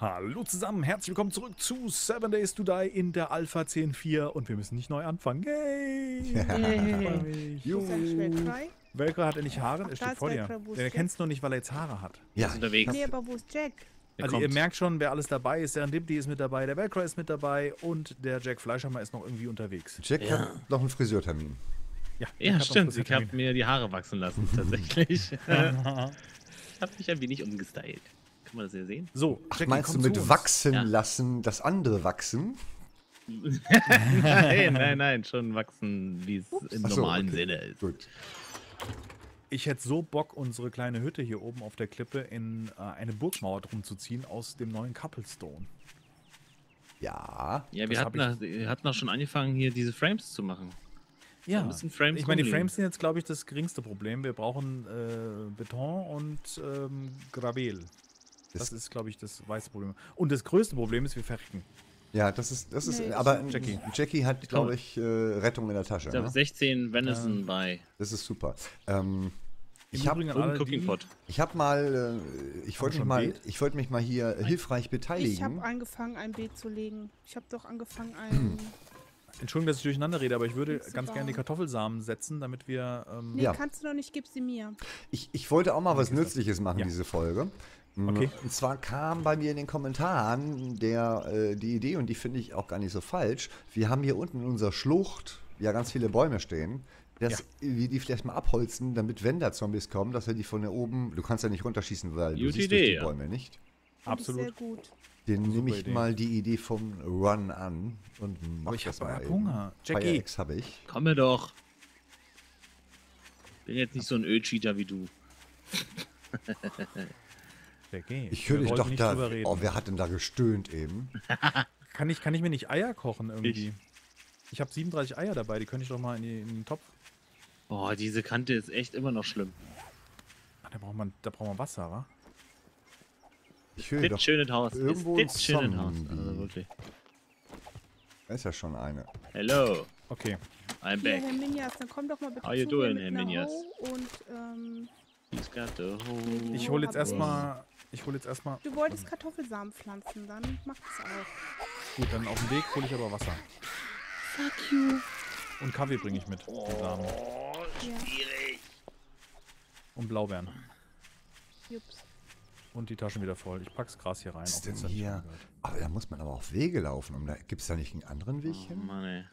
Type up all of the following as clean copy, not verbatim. Hallo zusammen, herzlich willkommen zurück zu 7 Days to Die in der Alpha 10.4 und wir müssen nicht neu anfangen. Yay! Yay. Welker hat endlich Haare, er steht vor dir. Er kennt es noch nicht, weil er jetzt Haare hat. Ja, ist unterwegs. Nee, aber wo ist Jack? Also ihr merkt schon, wer alles dabei ist. Der Dimpty ist mit dabei, der Valcry ist mit dabei und der Jack Fleischhammer ist noch irgendwie unterwegs. Jack hat noch einen Friseurtermin. Ja stimmt, ich habe mir die Haare wachsen lassen, tatsächlich. Ich habe mich ein wenig umgestylt. Kann man das ja sehen? So, Jack, meinst du mit wachsen lassen das andere wachsen? nein, schon wachsen, wie es im normalen Sinne ist. Gut. Ich hätte so Bock, unsere kleine Hütte hier oben auf der Klippe in eine Burgmauer drum zu ziehen aus dem neuen Cobblestone. Ja. Ja, wir hatten auch schon angefangen, hier diese Frames zu machen. Ja, so ein bisschen Frames. Ich meine, die Frames sind jetzt, glaube ich, das geringste Problem. Wir brauchen Beton und Gravel. Das ist, glaube ich, das weiße Problem. Und das größte Problem ist, wir verrecken. Ja, das ist aber Jackie hat, glaube ich, Rettung in der Tasche. Ich habe 16 Venison bei. Das ist super. Ich wollte mich mal hier hilfreich beteiligen. Ich habe angefangen, ein Beet zu legen. Ich habe doch angefangen, ein... Entschuldigung, dass ich durcheinander rede, aber ich würde ganz gerne die Kartoffelsamen setzen, damit wir... nee, kannst du noch nicht, gib sie mir. Ich wollte auch mal was Nützliches machen, diese Folge. Okay. Und zwar kam bei mir in den Kommentaren die Idee, und die finde ich auch gar nicht so falsch. Wir haben hier unten in unserer Schlucht ja ganz viele Bäume stehen, dass wir die vielleicht mal abholzen, damit wenn da Zombies kommen, dass wir die von da oben, du kannst ja nicht runterschießen, weil du siehst durch die Bäume nicht. Absolut. Sehr gut. Den nehme ich mal die Idee vom Run an und mach das mal. Ich habe Hunger. Jackie, habe ich. Komm mir doch. Bin jetzt nicht so ein Ölcheater wie du. Ich höre dich doch nicht da. Oh, wer hat denn da gestöhnt eben? Kann ich mir nicht Eier kochen irgendwie? Ich habe 37 Eier dabei, die könnte ich doch mal in den Topf. Boah, diese Kante ist echt immer noch schlimm. Ach, da braucht man Wasser, wa? Ich höre doch schönes Haus. Irgendwo ein schönes Haus. Also wirklich. Da ist ja schon eine. Hello. Okay. I'm back. Herr Minyas, dann komm doch mal bitte zu mir mit einer Ho und Ich hole jetzt erstmal. Du wolltest Kartoffelsamen pflanzen, dann mach das auch. Gut, dann auf dem Weg hole ich aber Wasser. Fuck you. Und Kaffee bringe ich mit. Oh, Samen. Schwierig. Und Blaubeeren. Jups. Und die Taschen wieder voll. Ich pack's Gras hier rein. Was ist denn hier? Aber da muss man aber auch Wege laufen. Gibt's da nicht einen anderen Weg hin? Oh Mann, ey.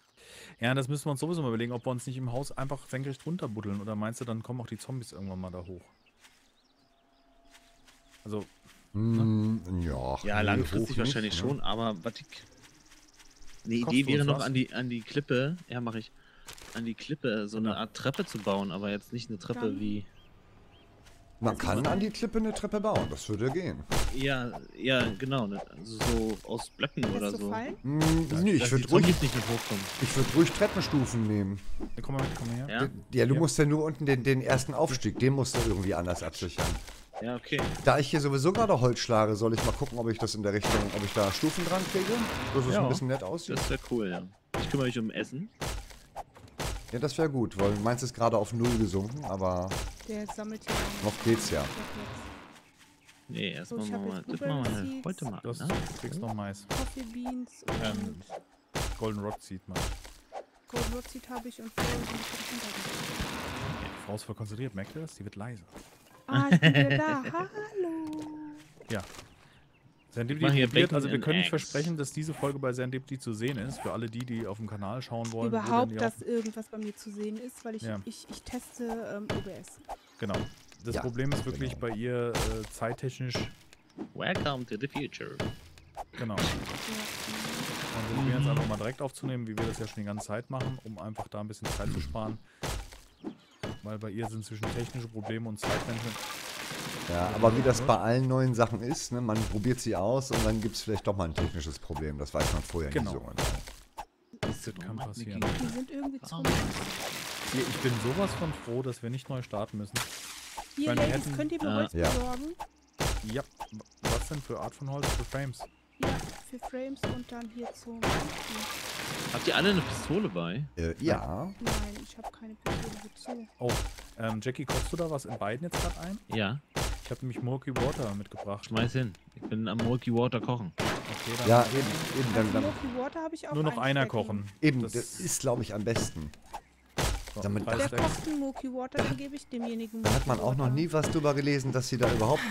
Ja, das müssen wir uns sowieso mal überlegen, ob wir uns nicht im Haus einfach senkrecht runterbuddeln. Oder meinst du, dann kommen auch die Zombies irgendwann mal da hoch? Also... Ja, langfristig wahrscheinlich nicht, ne? Schon, aber... Eine Idee wäre noch, an die Klippe... Ja, mache ich. An die Klippe so eine Art Treppe zu bauen, aber jetzt nicht eine Treppe wie... Man kann an die Klippe eine Treppe bauen, das würde gehen. Ja, genau. Also so aus Blöcken oder so. Nee, ich würde ruhig Treppenstufen nehmen. Komm mal her. Ja, du musst ja nur unten den ersten Aufstieg, den musst du irgendwie anders absichern. Ja, okay. Da ich hier sowieso gerade Holz schlage, soll ich mal gucken, ob ich das in der Richtung, ob ich da Stufen dran kriege, dass es ein bisschen nett aussieht. Das wäre cool, ja. Ich kümmere mich um Essen. Ja, das wäre gut, weil meins ist gerade auf 0 gesunken, aber noch geht's ja. Nee, erstmal mal. Das machen wir halt heute mal. Du kriegst noch Mais. Coffee Beans und Golden Rod Seed mal. Golden Rod Seed habe ich und die Frau ist voll konzentriert, merkt ihr das? Die wird leise. Ah, die wird da. Hallo. Ja. Serendipity, also wir können nicht versprechen, dass diese Folge bei Serendipity zu sehen ist, für alle die auf dem Kanal schauen wollen. Überhaupt, dass irgendwas bei mir zu sehen ist, weil ich teste OBS. Genau. Das Problem ist wirklich bei ihr zeittechnisch... Welcome to the future. Genau. Ja. Und wir probieren jetzt einfach mal direkt aufzunehmen, wie wir das ja schon die ganze Zeit machen, um einfach da ein bisschen Zeit zu sparen. Weil bei ihr sind zwischen technische Probleme und Zeitmanagement... Ja, aber wie das bei allen neuen Sachen ist, ne? Man probiert sie aus und dann gibt es vielleicht doch mal ein technisches Problem. Das weiß man vorher nicht so. Das kann passieren. Die sind irgendwie zu hier, ich bin sowas von froh, dass wir nicht neu starten müssen. Hier, Ladies, könnt ihr mir Holz besorgen? Ja, was denn für Art von Holz? Für Frames? Ja, für Frames und dann hier zum... Habt ihr alle eine Pistole bei? Ja. Nein, ich habe keine Pistole dazu. Oh, Jackie, kochst du da was in beiden jetzt gerade ein? Ja. Ich habe nämlich Murky Water mitgebracht. Schmeiß hin. Ich bin am Murky Water kochen. Okay, dann ja, eben. Dann Murky Water habe ich auch nur noch einer kochen. Eben, das ist, glaube ich, am besten. So, damit der kocht ein Murky Water, dann gebe ich demjenigen. Da hat man auch noch nie was drüber gelesen, dass sie da überhaupt...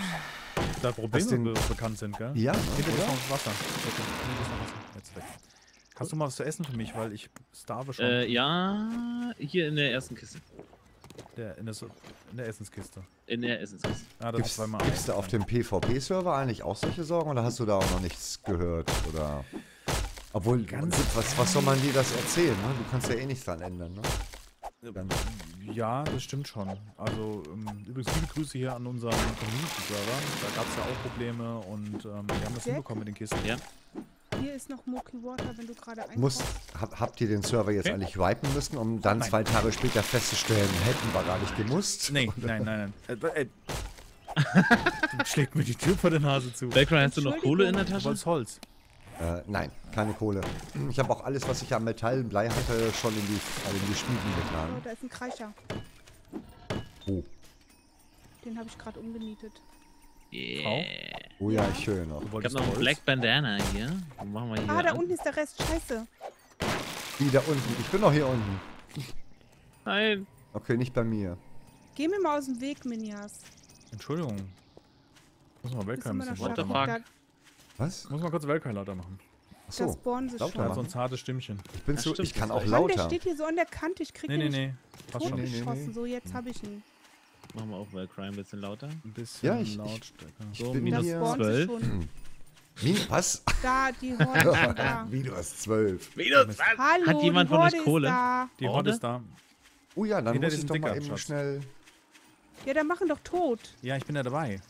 Da Probleme bekannt sind, gell? Ja, geht jetzt noch Wasser. Jetzt weg. Hast du mal was zu essen für mich, weil ich starve schon? Ja, hier in der ersten Kiste. In der Essenskiste. In der Essenskiste. Ah, das gibt's da auf dem PvP-Server eigentlich auch solche Sorgen oder hast du da auch noch nichts gehört? Oder? Obwohl, was soll man dir das erzählen? Ne? Du kannst ja eh nichts dran ändern, ne? Ja, das stimmt schon. Also, übrigens viele Grüße hier an unseren Community-Server. Da gab es ja auch Probleme und wir haben das hinbekommen mit den Kisten. Ja. Hier ist noch Murky Water, wenn du gerade einkommst. Habt ihr den Server jetzt eigentlich wipen müssen, um dann 2 Tage später festzustellen, hätten wir gar nicht gemusst? Nee, nein. Schlägt mir die Tür vor der Nase zu. Valcry, hast du noch Kohle in der Tasche? Du wolltest Holz. Nein, keine Kohle. Ich habe auch alles, was ich an Metall und Blei hatte, schon in die Schmieden getan. Oh, da ist ein Kreischer. Oh. Den habe ich gerade umgenietet. Yeah. Oh ja, ich höre noch. Ich habe noch ein Black Bandana hier. Machen wir hier da unten ist der Rest. Scheiße. Wie, da unten? Ich bin noch hier unten. Nein. Okay, nicht bei mir. Geh mir mal aus dem Weg, Minyas. Entschuldigung. Muss mal weg, ein bisschen lauter machen. Was? Muss mal kurz Welker lauter machen. Achso, das Born ist lauter machen. So ein zartes Stimmchen. Ich bin so, ich kann auch lauter. Der steht hier so an der Kante, ich krieg den totgeschossen. So, jetzt hab ich ihn. Machen wir auch Valcry ein bisschen lauter. Ein bisschen lautstärker. So, bin minus 12. Minus was? Da, die Horde ist da. Minus 12. Minus was? Hallo, hat jemand von euch Kohle? Die Horde ist da. Oh ja, dann muss ich doch mal eben schnell... Ja, dann machen doch tot. Ja, ich bin ja dabei.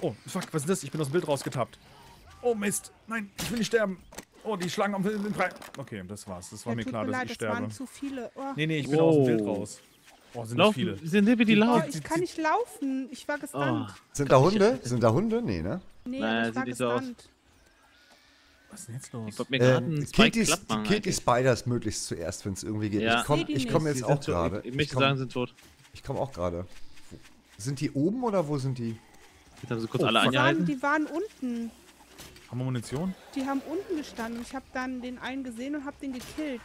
Oh, fuck, was ist das? Ich bin aus dem Bild rausgetappt. Oh, Mist. Nein, ich will nicht sterben. Oh, die Schlangen am Bild. Okay, das war's. Das war mir klar, dass ich sterbe. Das waren zu viele. Oh. Nee, ich bin aus dem Bild raus. Oh, sind nicht viele. Serendipity laufen. Ich kann nicht laufen. Ich war gestunt. Oh. Sind da Hunde? Sind da Hunde? Nee, ne? Nee, naja, ich war gestunt. Was ist denn jetzt los? Ich wollte mir gerade einen Spike Spiders möglichst zuerst, wenn es irgendwie geht. Ja. Ich komm jetzt auch gerade. Ich möchte sagen, sind tot. Ich komme auch gerade. Sind die oben oder wo sind die? Jetzt haben sie kurz alle angehalten. Die waren unten. Haben wir Munition? Die haben unten gestanden. Ich habe dann den einen gesehen und habe den gekillt.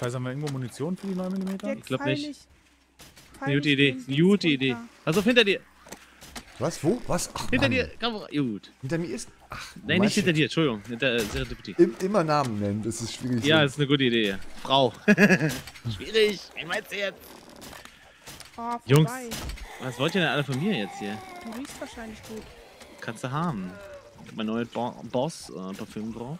Scheiße, haben wir irgendwo Munition für die 9 mm? Ich glaube nicht. Gute Idee, gute Idee. Pass auf, hinter dir. Was? Wo? Was? Ach, hinter dir, Kamera. Gut. Hinter mir ist... Ach, nein, nicht hinter dir, Entschuldigung. Hinter Serendipity. Immer Namen nennen, das ist schwierig. Ja, das ist eine gute Idee. Frau. Schwierig, ich mein's jetzt. Oh, Jungs, was wollt ihr denn alle von mir jetzt hier? Du riechst wahrscheinlich gut. Kannst du haben. Ich hab mein neues Boss-Parfüm drauf.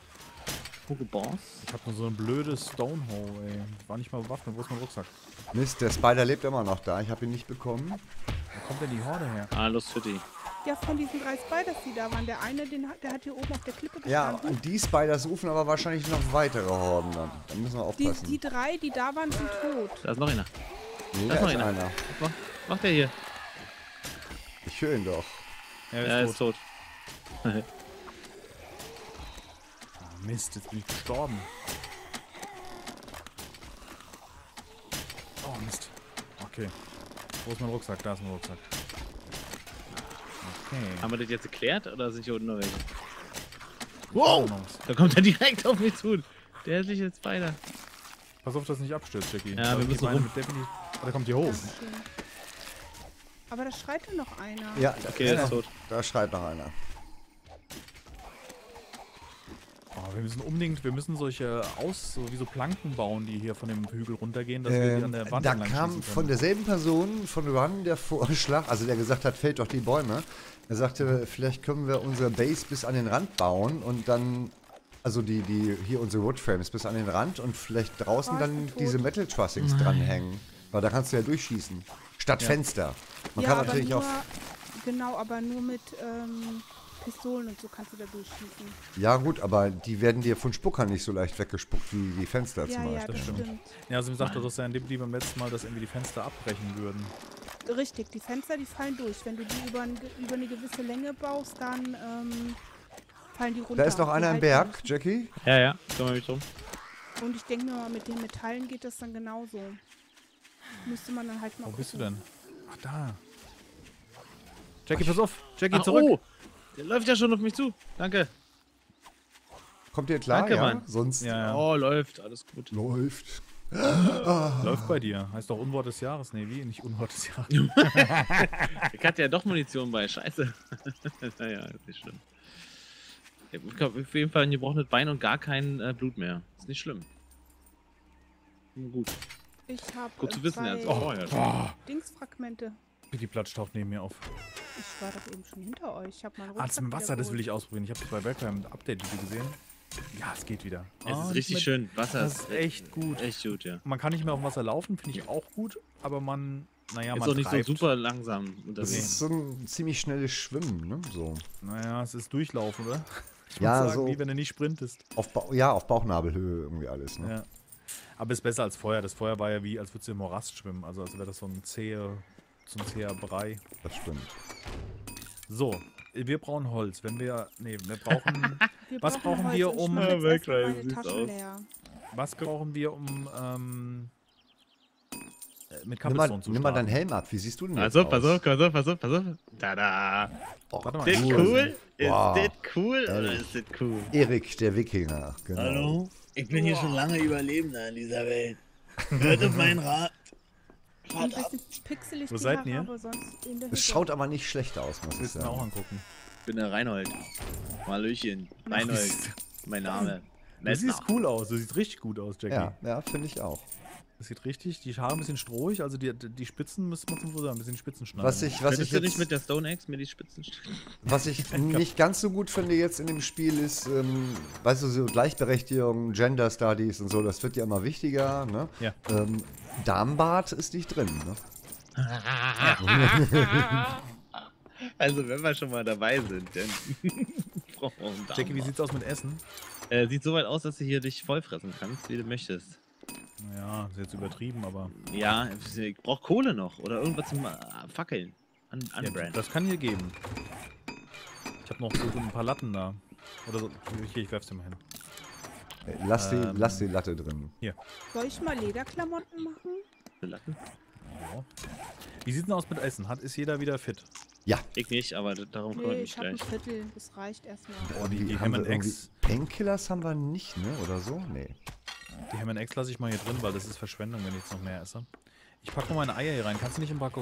Ich hab nur so ein blödes Stonehole, ey. War nicht mal bewaffnet. Wo ist mein Rucksack? Mist, der Spider lebt immer noch da. Ich hab ihn nicht bekommen. Wo kommt denn die Horde her? Los für die. Ja, von diesen 3 Spiders, die da waren. Der eine, der hat hier oben auf der Klippe gestanden. Ja, und die Spiders rufen aber wahrscheinlich noch weitere Horden an. Da müssen wir aufpassen. Die 3, die da waren, sind tot. Da ist noch einer. Nee, da ist noch einer. Was macht der hier? Ich höre ihn doch. Ja, er ist tot. Mist, jetzt bin ich gestorben. Oh, Mist. Okay. Wo ist mein Rucksack? Da ist mein Rucksack. Okay. Haben wir das jetzt erklärt oder sind hier unten noch welche? Wow! Da kommt er direkt auf mich zu. Der hässliche Spider. Pass auf, dass es nicht abstürzt, Jackie. Ja, wir müssen rum. Da kommt hier hoch. Aber da schreit ja noch einer. Ja, okay, ist tot. Da schreit noch einer. Wir müssen unbedingt, solche wie so Planken bauen, die hier von dem Hügel runtergehen, dass wir die an der Wand da kam von derselben Person, von Run, der Vorschlag, also der gesagt hat, fällt doch die Bäume. Er sagte, vielleicht können wir unsere Base bis an den Rand bauen und dann, also hier unsere Woodframes bis an den Rand und vielleicht draußen dann diese Metal Trussings dranhängen. Weil da kannst du ja durchschießen. Statt Fenster. Man kann natürlich nur, genau, aber nur mit, Pistolen und so kannst du da durchschießen. Ja gut, aber die werden dir von Spuckern nicht so leicht weggespuckt wie die Fenster zum Beispiel. Ja, das stimmt. Ja, also mir sagte das Serendipity beim letzten Mal, dass irgendwie die Fenster abbrechen würden. Richtig, die Fenster, die fallen durch. Wenn du die über eine gewisse Länge baust, dann fallen die runter. Da ist noch einer im Berg, Jackie. Ja, kümmere mich drum. Und ich denke mir mal, mit den Metallen geht das dann genauso. Müsste man dann halt mal gucken. Wo bist du denn? Ach, da. Jackie, pass auf. Jackie, zurück. Oh. Der läuft ja schon auf mich zu. Danke. Kommt ihr klar? Danke, ja? Mann. Sonst. Ja, ja. Oh, läuft. Alles gut. Läuft. Ah. Läuft bei dir. Heißt doch Unwort des Jahres. Nee, wie? Nicht Unwort des Jahres. Ich hatte ja doch Munition bei. Scheiße. Naja, ist nicht schlimm. Ich habe auf jeden Fall ein gebrochenes Bein und gar kein Blut mehr. Ist nicht schlimm. Gut. Ich habe gut zu wissen. Oh, ja. Dingsfragmente. Die Platsch taucht neben mir auf. Ich war doch eben schon hinter euch. Ich habe meinen Rucksack zum Wasser, das will ich ausprobieren. Ich habe bei Welker im Update-Video gesehen. Ja, es geht wieder. Es ist richtig schön. Wasser ist echt gut. Echt gut, ja. Man kann nicht mehr auf dem Wasser laufen, finde ich auch gut. Aber man, naja, man ist auch nicht so super langsam unterwegs. Das ist so ein ziemlich schnelles Schwimmen, ne? So. Naja, es ist Durchlaufen, oder? Ich ja, sagen, so wie wenn du nicht sprintest. Auf auf Bauchnabelhöhe irgendwie alles, ne? Ja. Aber ist besser als Feuer. Das Feuer war ja wie, als würdest du im Morast schwimmen. Also als wäre das so ein zäher Brei. Das stimmt. So, wir brauchen Holz. Wenn wir, nee, wir brauchen... was brauchen wir, um... Was brauchen wir, um... mit Cobblestone zu starten. Nimm mal deinen Helm ab. Wie siehst du denn das? Pass auf. Tada! Oh, warte mal. Ist das cool? Wow. Ist das cool oder ist das cool? Erik, der Wikinger. Genau. Hallo? Ich bin hier schon lange Überlebender in dieser Welt. Hört auf meinen Rat. Ein bisschen pixelig. Wo seid ihr? Es schaut aber nicht schlecht aus, muss ich sagen. Auch angucken. Ich bin der Reinhold. Hallöchen. Reinhold. Mein Name. Du siehst cool aus. Du siehst richtig gut aus, Jackie. Ja, ja, finde ich auch. Das sieht richtig. Die Haare ein bisschen strohig, also die Spitzen müssen wir zum Vorsagen ein bisschen Spitzen schneiden. Was ich jetzt nicht mit der Stone Axe mir die Spitzen schneiden. Was ich nicht ganz so gut finde jetzt in dem Spiel ist, weißt du, so Gleichberechtigung, Gender Studies und so, das wird ja immer wichtiger, ne? Ja. Darmbart ist nicht drin, ne? Ja. Also wenn wir schon mal dabei sind, dann brauchen wir einen Darmbart. Jackie, wie sieht's aus mit Essen? Sieht soweit aus, dass du hier dich vollfressen kannst, wie du möchtest. Ja, ist jetzt übertrieben, aber... Ja, ich brauche Kohle noch oder irgendwas zum Fackeln. Ja, das kann hier geben. Ich habe noch so ein paar Latten da. Oder so. Hier, ich werf's dir mal hin. Lass die Latte drin. Hier. Soll ich mal Lederklamotten machen? Latten? Ja. Wie sieht's denn aus mit Essen? Ist jeder wieder fit? Ja. Ich nicht, aber darum kommt nicht gleich. Ich hab ein Viertel, das reicht erstmal. Oh, die M&X. Painkillers haben wir nicht, ne? Oder so? Nee. Die Hem&Ex lasse ich mal hier drin, weil das ist Verschwendung, wenn ich jetzt noch mehr esse. Ich packe noch meine Eier hier rein. Kannst du nicht ein paar...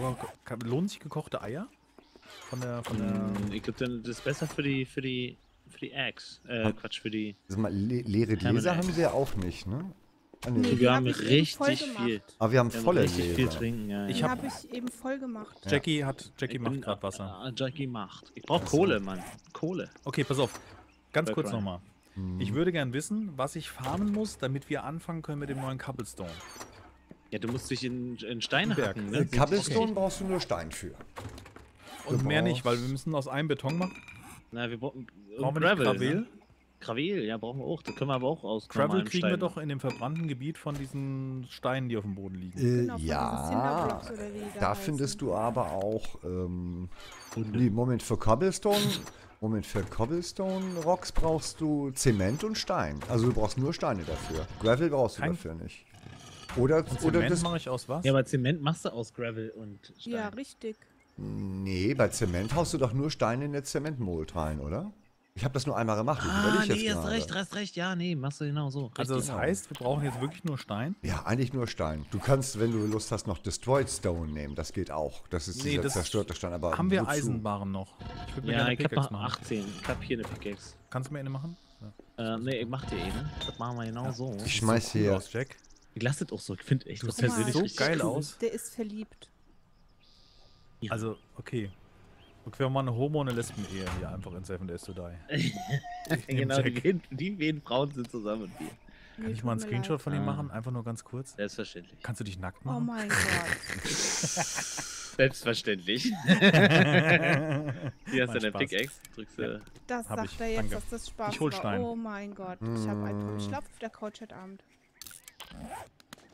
Lohnen sich gekochte Eier? Von der ich glaube, das ist besser für die Eggs. Quatsch, für die... Also mal, leere Gläser haben wir ja auch nicht, ne? Nee, wir haben richtig viel. Aber wir haben volle Gläser. Richtig viel trinken, ja. Die habe ich eben voll gemacht. Jackie macht gerade Wasser. Jackie macht. Ich brauche Kohle, Mann. Kohle. Okay, pass auf. Ganz kurz nochmal. Ich würde gern wissen, was ich farmen muss, damit wir anfangen können mit dem neuen Cobblestone. Ja, du musst dich in Stein hacken, ne? Cobblestone brauchst du nur Stein für. Und mehr nicht, weil wir müssen aus einem Beton machen. Na, wir brauchen wir Gravel. Ne? Gravel, ja, brauchen wir auch. Das können wir aber auch aus Gravel kriegen Stein. Wir doch in dem verbrannten Gebiet von diesen Steinen, die auf dem Boden liegen. Genau, ja, da findest du aber auch... für Cobblestone Rocks brauchst du Zement und Stein. Also du brauchst nur Steine dafür. Gravel brauchst du dafür nicht. Oder Zement mache ich aus was? Ja, aber Zement machst du aus Gravel und Stein. Ja, richtig. Nee, bei Zement haust du doch nur Steine in der Zementmold rein, oder? Ich habe das nur einmal gemacht. Hast recht. Ja, nee, machst du genau so. Also das heißt, wir brauchen jetzt wirklich nur Stein? Ja, eigentlich nur Stein. Du kannst, wenn du Lust hast, noch Destroyed Stone nehmen. Das geht auch. Das ist dieser zerstörte Stein. Aber haben wir Eisenbarren noch? Ich würde mir gerne eine Pickaxe machen. 18. Ich habe hier eine Pickaxe. Kannst du mir eine machen? Ja. Nee, ich mach dir eine. Das machen wir genau so. Ich schmeiß hier. Cool aus, Jack. Ich lasse das auch so. Ich finde echt, das persönlich so geil aus. Der ist verliebt. Ja. Also, okay. Wir haben mal eine Homo- und eine Lesben-Ehe hier einfach in 7 Days to Die. Genau, die beiden Frauen sind zusammen mit mir. Kann ich mal einen Screenshot von ihm machen? Einfach nur ganz kurz? Selbstverständlich. Kannst du dich nackt machen? Oh mein Gott. Selbstverständlich. Hier hast du deine Pickaxe. Drückst du. Das sagt er jetzt, dass das Spaß war. Oh mein Gott. Ich habe einen Punktschlaf auf der Couch heute Abend.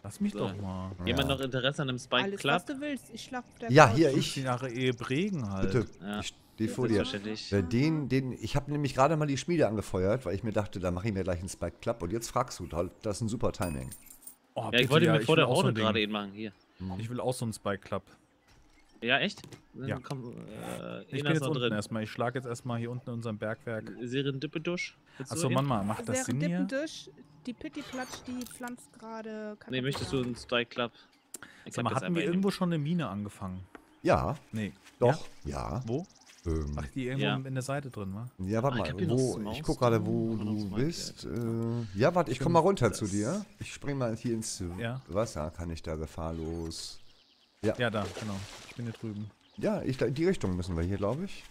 Lass mich doch mal. Jemand noch Interesse an einem Spike Club? Alles, was du willst. Ich schlafe auf der Couch. Ja, hier, ich. Nach Bregen halt. Bitte, ja. Ich stehe vor dir. Ich habe nämlich gerade mal die Schmiede angefeuert, weil ich mir dachte, da mache ich mir gleich einen Spike Club. Und jetzt fragst du, das ist ein super Timing. Oh, ja, bitte, ich wollte mir vor der Horde gerade eben machen, hier. Ich will auch so einen Spike Club. Ja, echt? Ja. Komm, ich bin jetzt unten erstmal. Ich schlage jetzt erstmal hier unten in unserem Bergwerk. Serendipity. Achso, Mann, mal, macht das Sinn hier? Die Pittiplatsch, die pflanzt gerade... Nee, möchtest du einen Strike Club? Sag mal, hatten wir irgendwo schon eine Mine angefangen? Ja. Nee. Doch. Ja. Wo? Ach, die irgendwo in der Seite drin, wa? Ja, warte mal. Ich guck gerade, wo du bist. Ja, warte, ich komm mal runter zu dir. Ich spring mal hier ins Wasser. Kann ich da gefahrlos... Ja, da, genau. Ich bin hier drüben. Ja, in die Richtung müssen wir hier, glaube ich.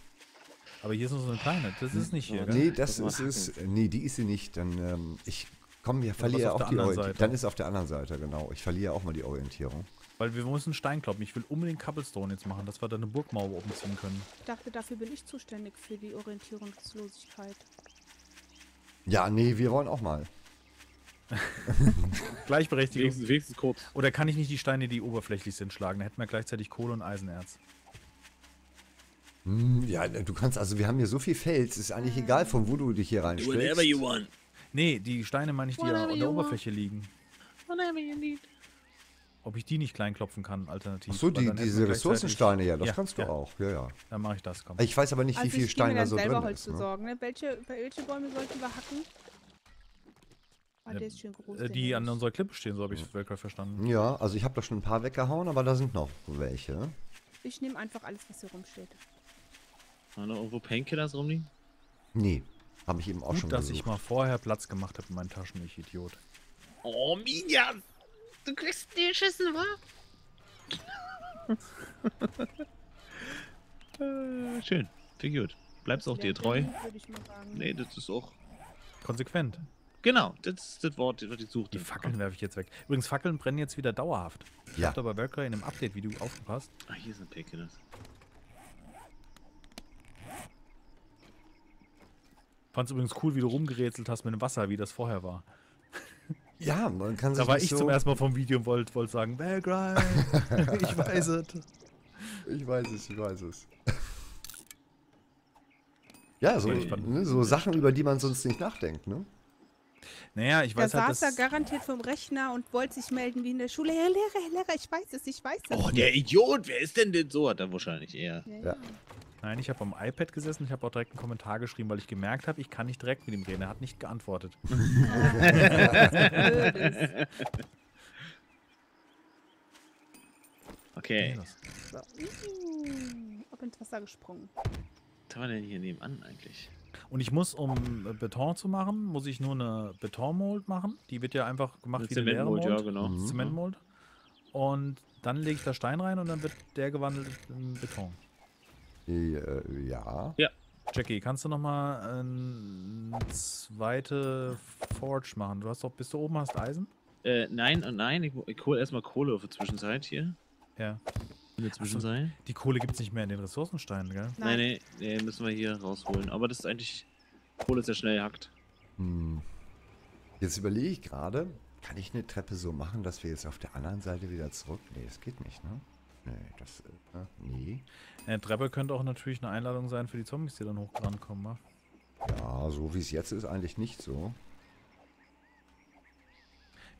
Aber hier ist noch so eine kleine. Das ist nicht hier, nee, das ist es. Nee, die ist sie nicht. Dann, komm, wir verlieren auch die Orientierung. Dann ist auf der anderen Seite, genau. Ich verliere auch mal die Orientierung. Weil wir müssen Stein kloppen. Ich will unbedingt Cobblestone jetzt machen, dass wir da eine Burgmauer oben ziehen können. Ich dachte, dafür bin ich zuständig, für die Orientierungslosigkeit. Ja, nee, wir wollen auch mal. Gleichberechtigung. Wenigstens kurz. Oder kann ich nicht die Steine, die oberflächlich sind, schlagen? Da hätten wir gleichzeitig Kohle und Eisenerz. Ja, du kannst, also wir haben hier so viel Fels, ist eigentlich egal, von wo du dich hier reinstellst. Whatever you want. Nee, die Steine meine ich, die an der Oberfläche liegen. Whatever you need. Ob ich die nicht kleinklopfen kann, alternativ. Achso, diese Ressourcensteine, ja, das kannst du auch. Ja, ja. Dann mache ich das, komm. Ich weiß aber nicht, wie viel Steine da so drin ist. Welche Bäume sollten wir hacken? Ah, der ist schön groß, die an unserer Klippe stehen, so habe ich es Welker verstanden. Ja, also ich habe da schon ein paar weggehauen, aber da sind noch welche. Ich nehme einfach alles, was hier rumsteht. War noch irgendwo Painkillers rumliegen? Nee, habe ich eben auch schon dass ich mal vorher Platz gemacht habe in meinen Taschen, ich Idiot. Oh, Minyas! Du kriegst die Schissen, wa? Schön, viel gut. Bleibst auch dir treu. Nee, das ist auch... konsequent. Genau, das ist das Wort, das ich suche. Die Fackeln werfe ich jetzt weg. Übrigens, Fackeln brennen jetzt wieder dauerhaft. Ja. Habt aber Welker in einem Update-Video aufgepasst. Ah, hier sind Painkillers. Fand's übrigens cool, wie du rumgerätselt hast mit dem Wasser, wie das vorher war. Ja, man kann sich da war ich so zum ersten Mal vom Video und wollte sagen, Valcry, ich weiß es. Ich weiß es, ich weiß es. Ja, so, ne, so Sachen, über die man sonst nicht nachdenkt, ne? Naja, ich weiß halt, dass... Da saß er garantiert vom Rechner und wollte sich melden wie in der Schule. Herr Lehrer, Herr Lehrer, ich weiß es, ich weiß es. Oh, der Idiot, wer ist denn denn so? Hat er wahrscheinlich eher. Ja. Nein, ich habe am iPad gesessen, ich habe auch direkt einen Kommentar geschrieben, weil ich gemerkt habe, ich kann nicht direkt mit ihm reden. Er hat nicht geantwortet. Okay. So. Ob ins Wasser gesprungen. Was haben wir denn hier nebenan eigentlich? Und ich muss, um Beton zu machen, muss ich nur eine Betonmold machen. Die wird ja einfach gemacht wie eine Zementmold, ja, genau. Zementmold. Und dann lege ich da Stein rein und dann wird der gewandelt in Beton. Ja. Ja. Jackie, kannst du nochmal eine zweite Forge machen? Du hast doch, bis du oben hast Eisen? Nein und nein. Ich hole erstmal Kohle auf der Zwischenzeit hier. Ja. In der Zwischenzeit. So, die Kohle gibt es nicht mehr in den Ressourcensteinen, gell? Nein, nee, müssen wir hier rausholen. Aber das ist eigentlich. Kohle ist ja schnell hackt. Hm. Jetzt überlege ich gerade, kann ich eine Treppe so machen, dass wir jetzt auf der anderen Seite wieder zurück. Nee, das geht nicht, ne? Nee, das... nee. Eine Treppe könnte auch natürlich eine Einladung sein für die Zombies, die dann hoch rankommen, wa? Ja, so wie es jetzt ist, eigentlich nicht so.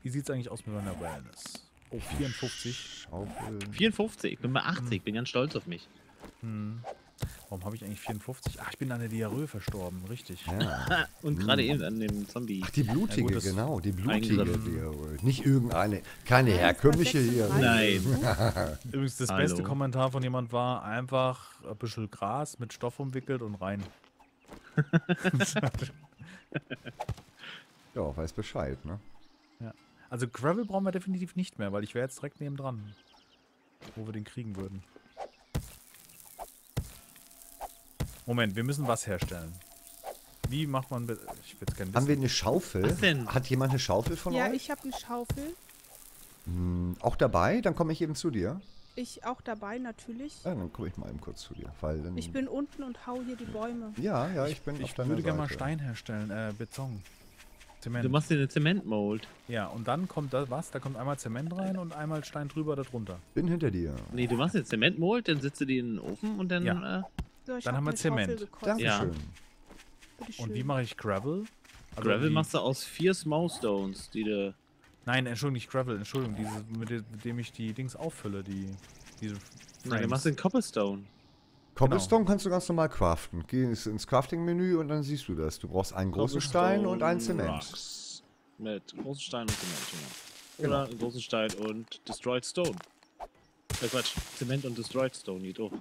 Wie sieht's eigentlich aus mit meiner Awareness? Oh, 54. Schaufel. 54? Ich bin bei 80, ich bin ganz stolz auf mich. Hm. Warum habe ich eigentlich 54? Ach, ich bin an der Diarrhoe verstorben, richtig. Ja. Und gerade eben an dem Zombie. Ach, die blutige, ja, gut, genau, die blutige Diarrhoe. Nicht irgendeine, keine herkömmliche hier. Nein. Übrigens, das beste Kommentar von jemand war einfach ein bisschen Gras mit Stoff umwickelt und rein. Ja, weiß Bescheid, ne? Ja. Also Gravel brauchen wir definitiv nicht mehr, weil ich wäre jetzt direkt nebendran, wo wir den kriegen würden. Moment, wir müssen was herstellen. Wie macht man... Ich will es gerne wissen. Haben wir eine Schaufel? Was denn? Hat jemand eine Schaufel von euch? Ja, ich habe eine Schaufel. Hm, auch dabei? Dann komme ich eben zu dir. Ich auch dabei, natürlich. Ja, dann komme ich mal eben kurz zu dir. Weil dann ich bin unten und hau hier die Bäume. Ja, ja, ich bin auf deiner Seite. Ich würde gerne mal Stein herstellen, Beton. Zement. Du machst dir eine Zementmold. Ja, und dann kommt da was? Da kommt einmal Zement rein und einmal Stein drüber, da drunter. Bin hinter dir. Nee, du machst jetzt Zementmold, dann setzt du die in den Ofen und dann... Ja. So, dann haben wir Zement. Dankeschön. Ja. Und wie mache ich Gravel? Also Gravel machst du aus 4 Smallstones, die du... Nein, Entschuldigung, nicht Gravel, Entschuldigung, diese, mit dem ich die Dings auffülle, diese Nein, du machst den Cobblestone. Cobblestone kannst du ganz normal craften. Geh ins Crafting-Menü und dann siehst du das. Du brauchst einen großen Stein und einen Zement. Rocks. Mit großen Stein und Zement. Genau. Oder einen großen Stein und Destroyed Stone. Quatsch, Zement und Destroyed Stone geht hoch.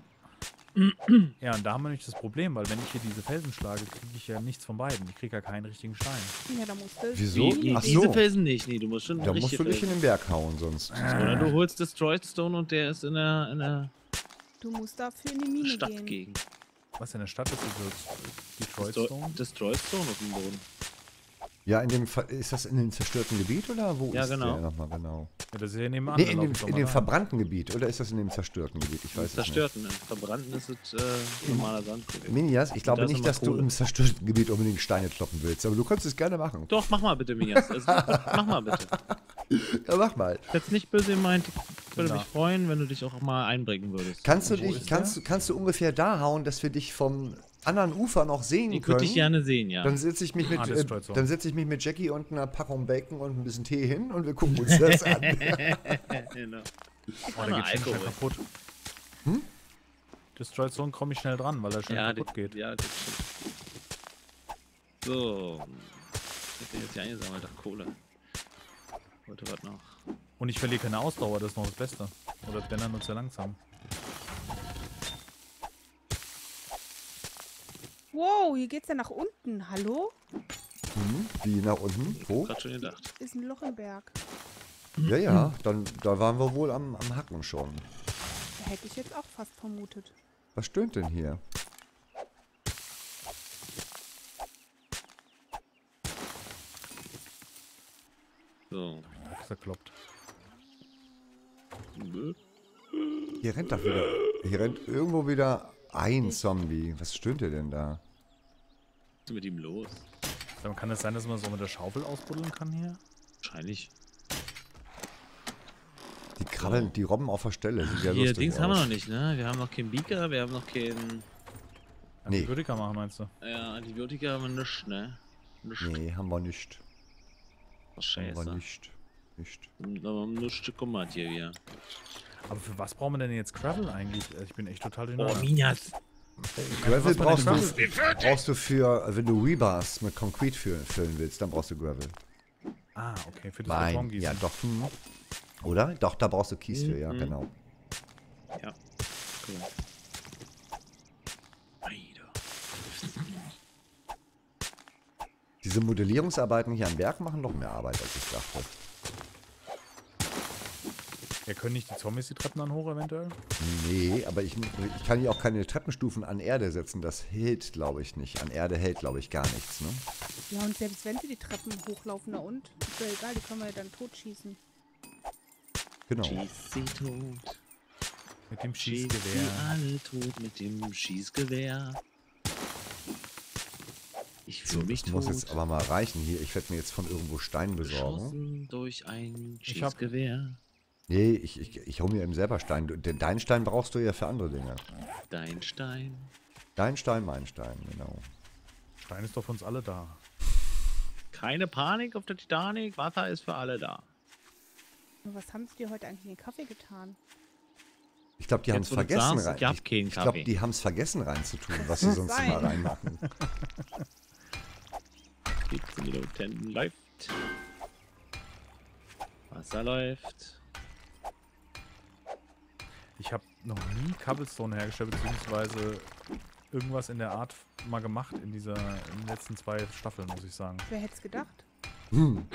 Ja, und da haben wir nicht das Problem, weil wenn ich hier diese Felsen schlage, kriege ich ja nichts von beiden. Ich kriege ja keinen richtigen Stein. Ja, da musst du... Wieso? Nee, ach so. Diese Felsen nicht. Nee, du musst schon da musst du dich in den Berg hauen sonst. Oder du holst Destroyed Stone und der ist in der... Du musst dafür in die Mine gehen. Was in der Stadt ist Destroyed Stone? Destroyed Stone auf dem Boden. Ja, in dem ist das in dem zerstörten Gebiet oder wo ist der nochmal genau? Ja, das ist ja nebenan. Nee, in dem verbrannten Gebiet oder ist das in dem zerstörten Gebiet? Ich weiß es nicht. Zerstörten, im verbrannten ist es normaler Sandkuchen. Minyas, ich glaube nicht, dass du im zerstörten Gebiet unbedingt Steine kloppen willst, aber du kannst es gerne machen. Doch, mach mal bitte, Minyas. Also, mach mal bitte. Ja, mach mal. Jetzt nicht böse meint, ich würde mich freuen, wenn du dich auch mal einbringen würdest. Kannst du ungefähr da hauen, dass wir dich vom anderen Ufer noch sehen können. Die könnte ich gerne sehen, ja. Dann setze ich mich mit, dann setz ich mich mit Jackie und einer Packung Bacon und ein bisschen Tee hin und wir gucken uns das an. Genau. Oh, da geht's schnell kaputt. Hm? Destroyed Zone komme ich schnell dran, weil er schnell kaputt geht. Ja, das stimmt. So. Das hätte jetzt ja eingesammelt, ach Kohle. Wollte was noch. Und ich verliere keine Ausdauer, das ist noch das Beste. Oder brennt er nur sehr langsam. Wow, hier geht's ja nach unten. Hallo? Hm, wie nach unten? Wo? Ich hab grad schon gedacht. Ist ein Loch im Berg. Ja, ja, da waren wir wohl am Hacken schon. Da hätte ich jetzt auch fast vermutet. Was stöhnt denn hier? So. Das kloppt. Hier rennt doch wieder. Hier rennt irgendwo wieder. Ein Zombie. Was stöhnt ihr denn da? Was ist mit ihm los? Kann es sein, dass man so mit der Schaufel ausbuddeln kann hier? Wahrscheinlich. Die krabbeln, die robben auf der Stelle. Ach, ja, hier Dings haben wir noch nicht, ne? Wir haben noch keinen Beaker, wir haben noch keinen... Antibiotika machen, meinst du? Ja, Antibiotika haben wir nicht, ne? Nicht. Nee, haben wir nicht. Was scheiße. Haben wir nicht. Da haben wir nichts gekommen hier wieder. Aber für was brauchen wir denn jetzt Gravel eigentlich? Ich bin echt total dünner. Oh, Minyas! Gravel brauchst du für, wenn du Rebars mit Concrete füllen willst, dann brauchst du Gravel. Ah, okay, für das Beton-Gießen. Ja, doch. Oder? Doch, da brauchst du Kies für, ja, genau. Ja, cool. Diese Modellierungsarbeiten hier am Berg machen noch mehr Arbeit, als ich dachte. Ja, können nicht die Zombies die Treppen dann hoch eventuell? Nee, aber ich kann hier auch keine Treppenstufen an Erde setzen. Das hält, glaube ich, nicht. An Erde hält, glaube ich, gar nichts, ne? Ja, und selbst wenn sie die Treppen hochlaufen, na und? Ist ja egal, die können wir ja dann totschießen. Genau. Schieß sie tot. Mit dem Schießgewehr. Schieß sie alle tot mit dem Schießgewehr. Ich fühle mich tot. Das muss jetzt aber mal reichen hier. Ich werde mir jetzt von irgendwo Stein besorgen. Geschossen durch ein Schießgewehr. Nee, ich hole mir eben selber Stein. Denn deinen Stein brauchst du ja für andere Dinge. Dein Stein. Dein Stein, mein Stein, genau. Stein ist doch für uns alle da. Keine Panik auf der Titanic, Wasser ist für alle da. Was haben sie dir heute eigentlich in den Kaffee getan? Ich glaube, die haben es vergessen reinzutun. Ich glaube, die haben es vergessen reinzutun, was sie sonst immer reinmachen. Läuft. Wasser läuft. Ich habe noch nie Cobblestone hergestellt, beziehungsweise irgendwas in der Art mal gemacht in den letzten 2 Staffeln, muss ich sagen. Wer hätte es gedacht? Hm.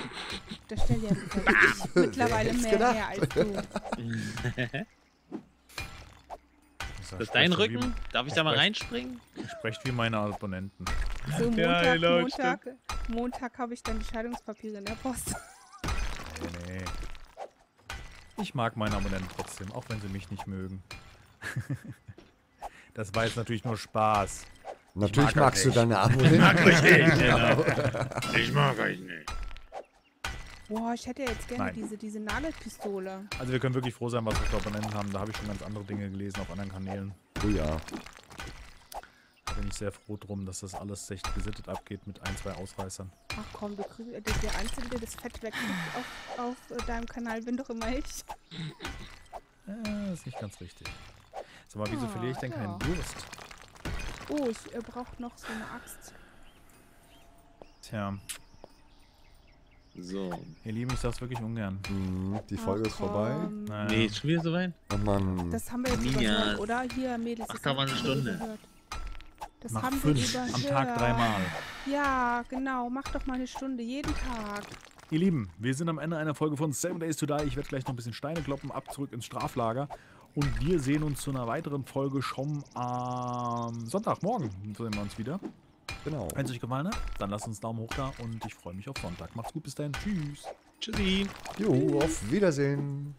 Das stellt ja mittlerweile mehr her als du. Das ist dein Rücken? Darf ich da mal reinspringen? Sprecht wie meine Abonnenten. So, Montag habe ich dann die Scheidungspapiere in der Post. Nee. Ich mag meine Abonnenten trotzdem, auch wenn sie mich nicht mögen. Das war jetzt natürlich nur Spaß. Natürlich magst du deine Abonnenten. Ich mag euch nicht, genau. Ich mag euch nicht. Boah, ich hätte ja jetzt gerne diese Nagelpistole. Also wir können wirklich froh sein, was wir für Abonnenten haben. Da habe ich schon ganz andere Dinge gelesen auf anderen Kanälen. Oh ja. Da bin ich sehr froh drum, dass das alles echt gesittet abgeht mit 1, 2 Ausreißern. Ach komm, du kriegst, der Einzige, der das Fett wegkriegt auf deinem Kanal, bin doch immer ich. Das ist nicht ganz richtig. Sag mal, wieso verliere ich denn keinen Durst? Oh, ich brauche noch so eine Axt. Tja. So. Ihr Lieben, ich sag's wirklich ungern. Mhm, die Folge ist vorbei. Nein. Nee, ist schon wieder soweit. Oh Mann. Das haben wir jetzt überhört, oder? Hier, Mädels. Ach, da war eine Stunde. Das mach haben wir überhört. Am Tag 3 Mal. Ja, genau. Mach doch mal eine Stunde. Jeden Tag. Ihr Lieben, wir sind am Ende einer Folge von 7 Days to Die. Ich werde gleich noch ein bisschen Steine kloppen, ab zurück ins Straflager. Und wir sehen uns zu einer weiteren Folge schon am Sonntagmorgen. Sehen wir uns wieder. Genau. Wenn es euch gefallen hat, dann lasst uns einen Daumen hoch da und ich freue mich auf Sonntag. Macht's gut, bis dahin. Tschüss. Tschüssi. Jo, auf Wiedersehen.